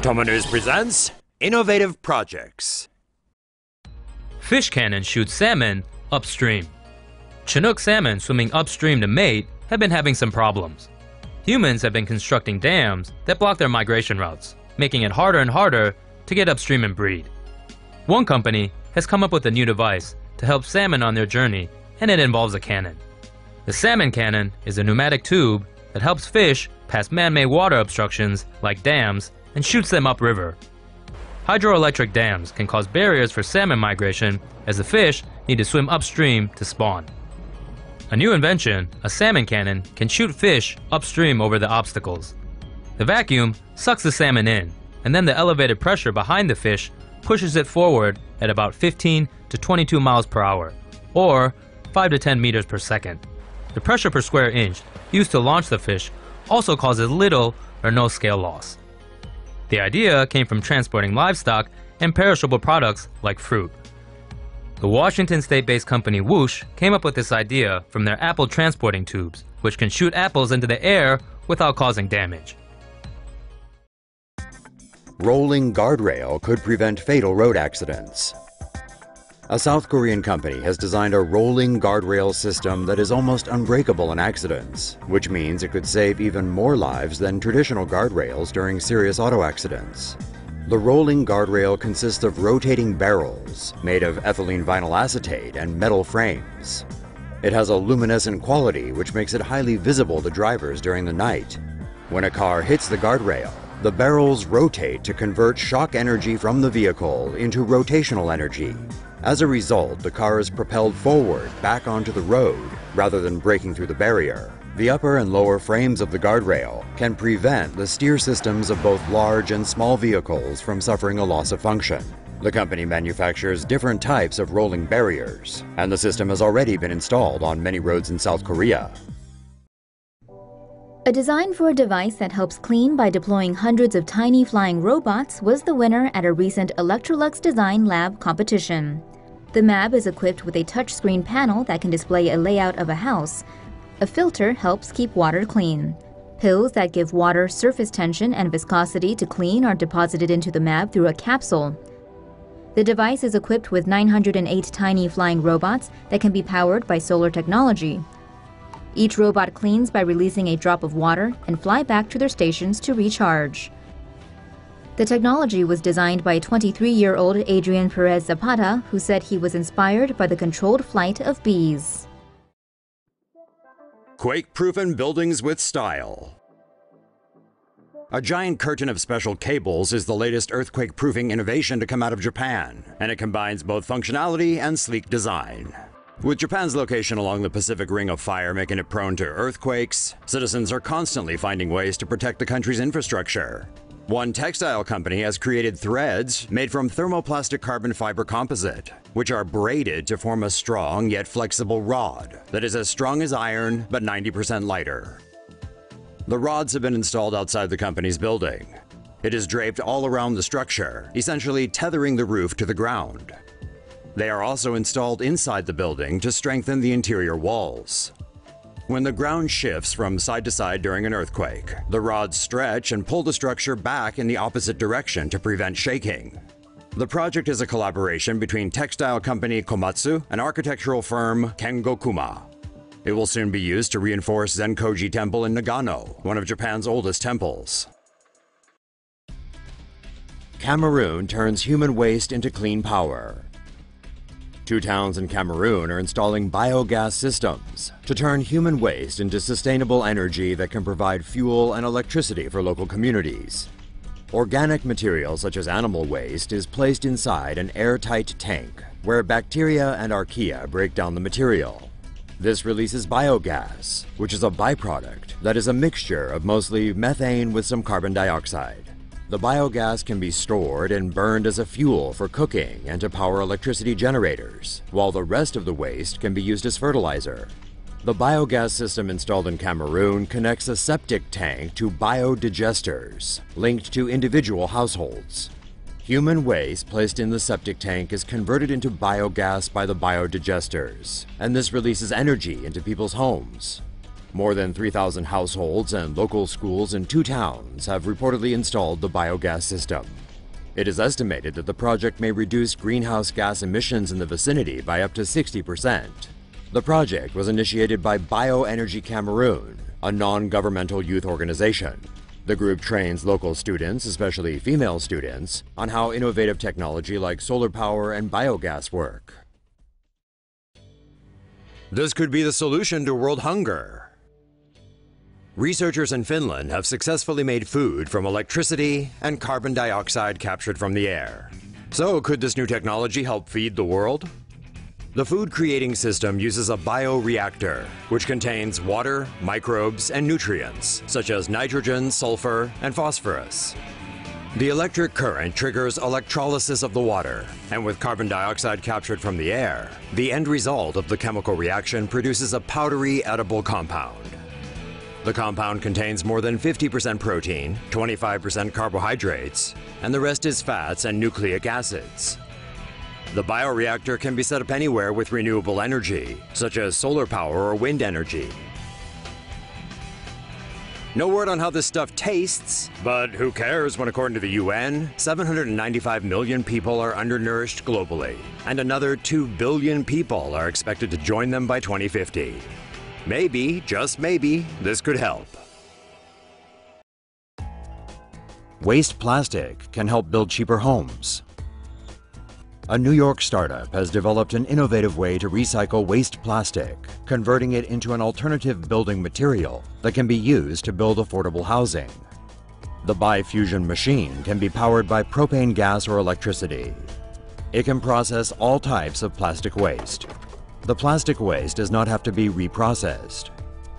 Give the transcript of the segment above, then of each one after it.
TomoNews presents innovative projects. Fish cannon shoots salmon upstream. Chinook salmon swimming upstream to mate have been having some problems. Humans have been constructing dams that block their migration routes, making it harder and harder to get upstream and breed. One company has come up with a new device to help salmon on their journey, and it involves a cannon. The salmon cannon is a pneumatic tube that helps fish pass man-made water obstructions like dams and shoots them upriver. Hydroelectric dams can cause barriers for salmon migration as the fish need to swim upstream to spawn. A new invention, a salmon cannon, can shoot fish upstream over the obstacles. The vacuum sucks the salmon in, and then the elevated pressure behind the fish pushes it forward at about 15 to 22 miles per hour, or 5 to 10 meters per second. The pressure per square inch used to launch the fish also causes little or no scale loss. The idea came from transporting livestock and perishable products like fruit. The Washington state-based company Whoosh came up with this idea from their apple transporting tubes, which can shoot apples into the air without causing damage. Rolling guardrail could prevent fatal road accidents. A South Korean company has designed a rolling guardrail system that is almost unbreakable in accidents, which means it could save even more lives than traditional guardrails during serious auto accidents. The rolling guardrail consists of rotating barrels made of ethylene vinyl acetate and metal frames. It has a luminescent quality which makes it highly visible to drivers during the night. When a car hits the guardrail, the barrels rotate to convert shock energy from the vehicle into rotational energy. As a result, the car is propelled forward back onto the road rather than breaking through the barrier. The upper and lower frames of the guardrail can prevent the steer systems of both large and small vehicles from suffering a loss of function. The company manufactures different types of rolling barriers, and the system has already been installed on many roads in South Korea. A design for a device that helps clean by deploying hundreds of tiny flying robots was the winner at a recent Electrolux Design Lab competition. The MAB is equipped with a touchscreen panel that can display a layout of a house. A filter helps keep water clean. Pills that give water surface tension and viscosity to clean are deposited into the MAB through a capsule. The device is equipped with 908 tiny flying robots that can be powered by solar technology. Each robot cleans by releasing a drop of water and fly back to their stations to recharge. The technology was designed by 23-year-old Adrian Perez Zapata, who said he was inspired by the controlled flight of bees. Quake-proven buildings with style. A giant curtain of special cables is the latest earthquake-proofing innovation to come out of Japan, and it combines both functionality and sleek design. With Japan's location along the Pacific Ring of Fire making it prone to earthquakes, citizens are constantly finding ways to protect the country's infrastructure. One textile company has created threads made from thermoplastic carbon fiber composite, which are braided to form a strong yet flexible rod that is as strong as iron but 90% lighter. The rods have been installed outside the company's building. It is draped all around the structure, essentially tethering the roof to the ground. They are also installed inside the building to strengthen the interior walls. When the ground shifts from side to side during an earthquake, the rods stretch and pull the structure back in the opposite direction to prevent shaking. The project is a collaboration between textile company Komatsu and architectural firm Kengo Kuma. It will soon be used to reinforce Zenkoji Temple in Nagano, one of Japan's oldest temples. Cameroon turns human waste into clean power. Two towns in Cameroon are installing biogas systems to turn human waste into sustainable energy that can provide fuel and electricity for local communities. Organic material such as animal waste is placed inside an airtight tank where bacteria and archaea break down the material. This releases biogas, which is a byproduct that is a mixture of mostly methane with some carbon dioxide. The biogas can be stored and burned as a fuel for cooking and to power electricity generators, while the rest of the waste can be used as fertilizer. The biogas system installed in Cameroon connects a septic tank to biodigesters linked to individual households. Human waste placed in the septic tank is converted into biogas by the biodigesters, and this releases energy into people's homes. More than 3,000 households and local schools in 2 towns have reportedly installed the biogas system. It is estimated that the project may reduce greenhouse gas emissions in the vicinity by up to 60%. The project was initiated by Bioenergy Cameroon, a non-governmental youth organization. The group trains local students, especially female students, on how innovative technology like solar power and biogas work. This could be the solution to world hunger. Researchers in Finland have successfully made food from electricity and carbon dioxide captured from the air. So could this new technology help feed the world? The food-creating system uses a bioreactor, which contains water, microbes, and nutrients, such as nitrogen, sulfur, and phosphorus. The electric current triggers electrolysis of the water, and with carbon dioxide captured from the air, the end result of the chemical reaction produces a powdery, edible compound. The compound contains more than 50% protein, 25% carbohydrates, and the rest is fats and nucleic acids. The bioreactor can be set up anywhere with renewable energy, such as solar power or wind energy. No word on how this stuff tastes, but who cares when, according to the UN, 795 million people are undernourished globally, and another 2 billion people are expected to join them by 2050. Maybe, just maybe, this could help. Waste plastic can help build cheaper homes. A New York startup has developed an innovative way to recycle waste plastic, converting it into an alternative building material that can be used to build affordable housing. The ByFusion machine can be powered by propane gas or electricity. It can process all types of plastic waste. The plastic waste does not have to be reprocessed.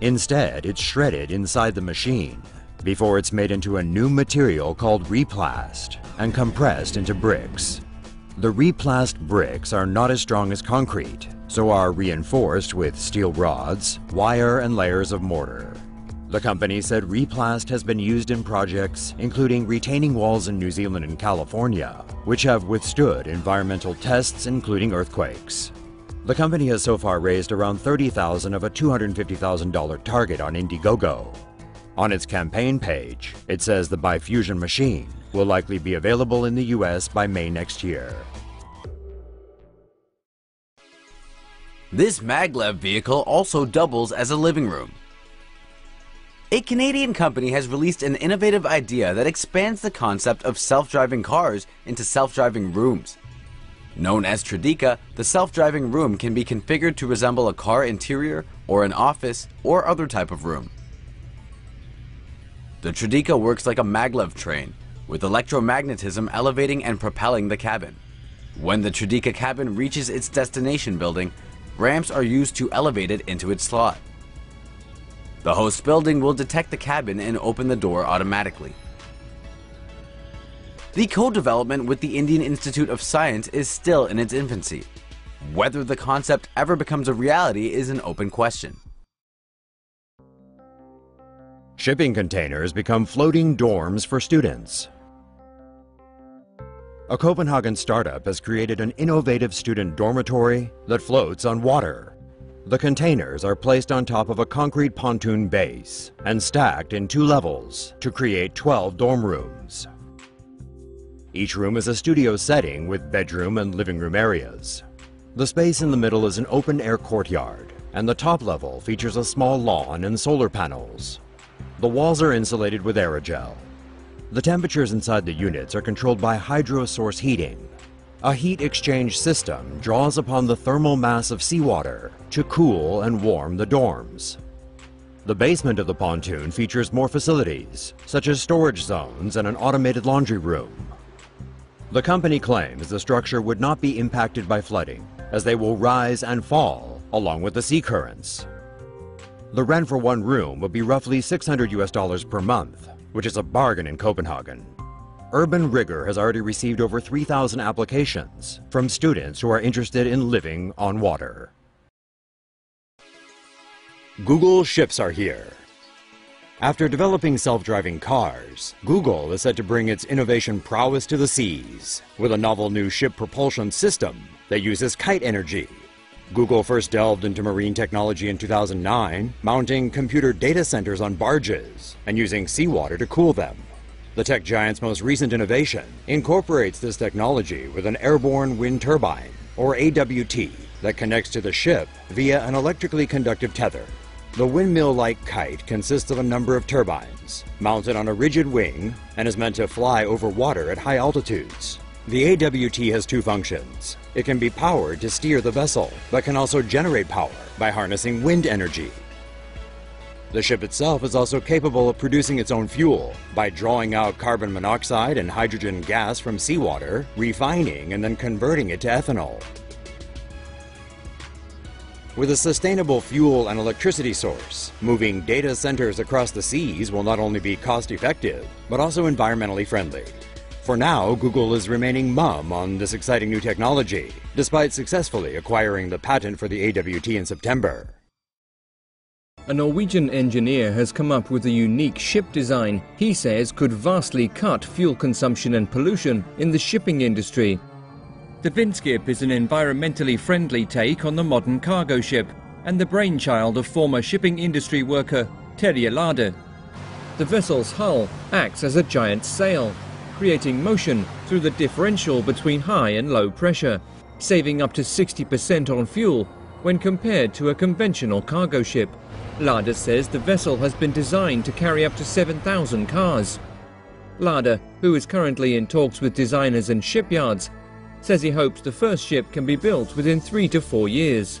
Instead, it's shredded inside the machine before it's made into a new material called replast and compressed into bricks. The replast bricks are not as strong as concrete, so are reinforced with steel rods, wire, and layers of mortar. The company said replast has been used in projects including retaining walls in New Zealand and California, which have withstood environmental tests including earthquakes. The company has so far raised around $30,000 of a $250,000 target on Indiegogo. On its campaign page, it says the ByFusion machine will likely be available in the US by May next year. This maglev vehicle also doubles as a living room. A Canadian company has released an innovative idea that expands the concept of self-driving cars into self-driving rooms. Known as Tradica, the self-driving room can be configured to resemble a car interior or an office or other type of room. The Tradica works like a maglev train, with electromagnetism elevating and propelling the cabin. When the Tradica cabin reaches its destination building, ramps are used to elevate it into its slot. The host building will detect the cabin and open the door automatically. The co-development with the Indian Institute of Science is still in its infancy. Whether the concept ever becomes a reality is an open question. Shipping containers become floating dorms for students. A Copenhagen startup has created an innovative student dormitory that floats on water. The containers are placed on top of a concrete pontoon base and stacked in 2 levels to create 12 dorm rooms. Each room is a studio setting with bedroom and living room areas. The space in the middle is an open-air courtyard, and the top level features a small lawn and solar panels. The walls are insulated with aerogel. The temperatures inside the units are controlled by hydro-source heating. A heat exchange system draws upon the thermal mass of seawater to cool and warm the dorms. The basement of the pontoon features more facilities, such as storage zones and an automated laundry room. The company claims the structure would not be impacted by flooding, as they will rise and fall along with the sea currents. The rent for one room would be roughly $600 per month, which is a bargain in Copenhagen. Urban Rigger has already received over 3,000 applications from students who are interested in living on water. Google ships are here. After developing self-driving cars, Google is set to bring its innovation prowess to the seas with a novel new ship propulsion system that uses kite energy. Google first delved into marine technology in 2009, mounting computer data centers on barges and using seawater to cool them. The tech giant's most recent innovation incorporates this technology with an airborne wind turbine, or AWT, that connects to the ship via an electrically conductive tether. The windmill-like kite consists of a number of turbines, mounted on a rigid wing, and is meant to fly over water at high altitudes. The AWT has two functions. It can be powered to steer the vessel, but can also generate power by harnessing wind energy. The ship itself is also capable of producing its own fuel by drawing out carbon monoxide and hydrogen gas from seawater, refining, and then converting it to ethanol. With a sustainable fuel and electricity source, moving data centers across the seas will not only be cost-effective, but also environmentally friendly. For now, Google is remaining mum on this exciting new technology, despite successfully acquiring the patent for the AWT in September. A Norwegian engineer has come up with a unique ship design he says could vastly cut fuel consumption and pollution in the shipping industry. The Vinskip is an environmentally friendly take on the modern cargo ship and the brainchild of former shipping industry worker Terje Lade. The vessel's hull acts as a giant sail, creating motion through the differential between high and low pressure, saving up to 60% on fuel when compared to a conventional cargo ship. Lade says the vessel has been designed to carry up to 7,000 cars. Lade, who is currently in talks with designers and shipyards, says he hopes the first ship can be built within 3 to 4 years.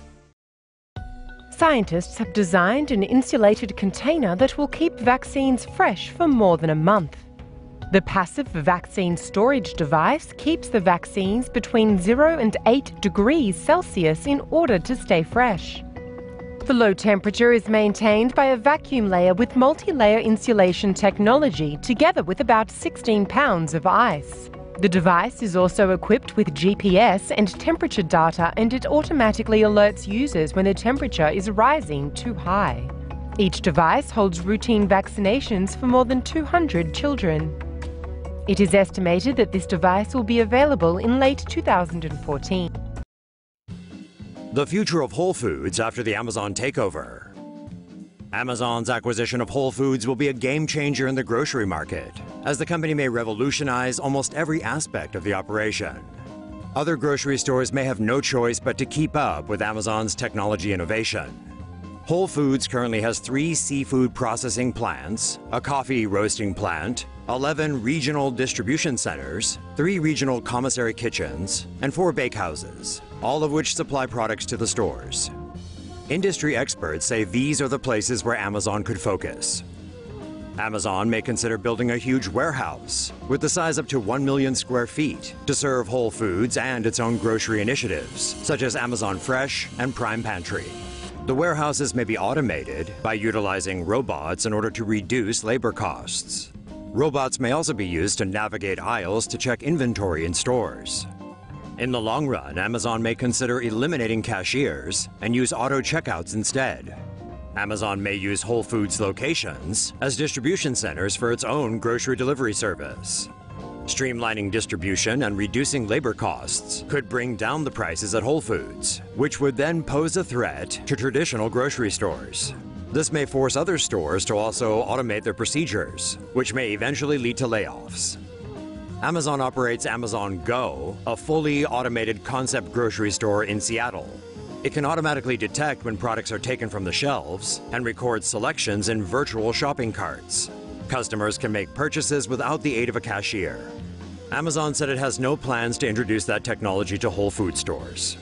Scientists have designed an insulated container that will keep vaccines fresh for more than a month. The passive vaccine storage device keeps the vaccines between 0 and 8 degrees Celsius in order to stay fresh. The low temperature is maintained by a vacuum layer with multi-layer insulation technology, together with about 16 pounds of ice. The device is also equipped with GPS and temperature data, and it automatically alerts users when the temperature is rising too high. Each device holds routine vaccinations for more than 200 children. It is estimated that this device will be available in late 2014. The future of Whole Foods after the Amazon takeover. Amazon's acquisition of Whole Foods will be a game changer in the grocery market, as the company may revolutionize almost every aspect of the operation. Other grocery stores may have no choice but to keep up with Amazon's technology innovation. Whole Foods currently has 3 seafood processing plants, a coffee roasting plant, 11 regional distribution centers, 3 regional commissary kitchens, and 4 bakehouses, all of which supply products to the stores. Industry experts say these are the places where Amazon could focus. Amazon may consider building a huge warehouse with the size up to 1 million square feet to serve Whole Foods and its own grocery initiatives, such as Amazon Fresh and Prime Pantry. The warehouses may be automated by utilizing robots in order to reduce labor costs. Robots may also be used to navigate aisles to check inventory in stores. In the long run, Amazon may consider eliminating cashiers and use auto-checkouts instead. Amazon may use Whole Foods locations as distribution centers for its own grocery delivery service. Streamlining distribution and reducing labor costs could bring down the prices at Whole Foods, which would then pose a threat to traditional grocery stores. This may force other stores to also automate their procedures, which may eventually lead to layoffs. Amazon operates Amazon Go, a fully automated concept grocery store in Seattle. It can automatically detect when products are taken from the shelves and record selections in virtual shopping carts. Customers can make purchases without the aid of a cashier. Amazon said it has no plans to introduce that technology to Whole Foods stores.